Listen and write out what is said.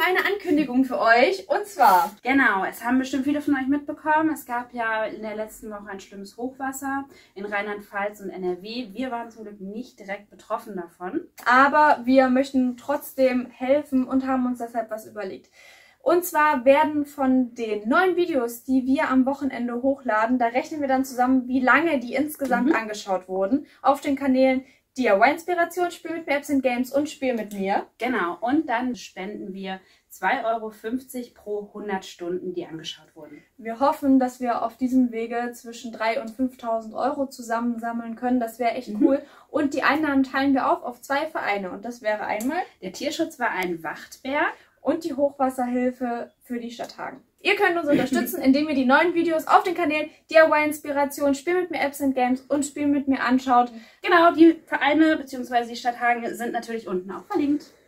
haben eine Ankündigung für euch und zwar... Genau, es haben bestimmt viele von euch mitbekommen. Es gab ja in der letzten Woche ein schlimmes Hochwasser in Rheinland-Pfalz und NRW. Wir waren zum Glück nicht direkt betroffen davon. Aber wir möchten trotzdem helfen und haben uns deshalb was überlegt. Und zwar werden von den neuen Videos, die wir am Wochenende hochladen, da rechnen wir dann zusammen, wie lange die insgesamt angeschaut wurden, auf den Kanälen DIY Inspiration, Spiel mit mir, Apps and Games und Spiel mit mir. Genau, und dann spenden wir 2,50 € pro 100 Stunden, die angeschaut wurden. Wir hoffen, dass wir auf diesem Wege zwischen 3.000 und 5.000 € zusammensammeln können. Das wäre echt cool. Und die Einnahmen teilen wir auch auf zwei Vereine. Und das wäre einmal der Tierschutzverein Wachtberg und die Hochwasserhilfe für die Stadt Hagen. Ihr könnt uns unterstützen, indem ihr die neuen Videos auf den Kanälen DIY Inspiration, Spiel mit mir Apps and Games und Spiel mit mir anschaut. Genau, die Vereine bzw. die Stadt Hagen sind natürlich unten auch verlinkt.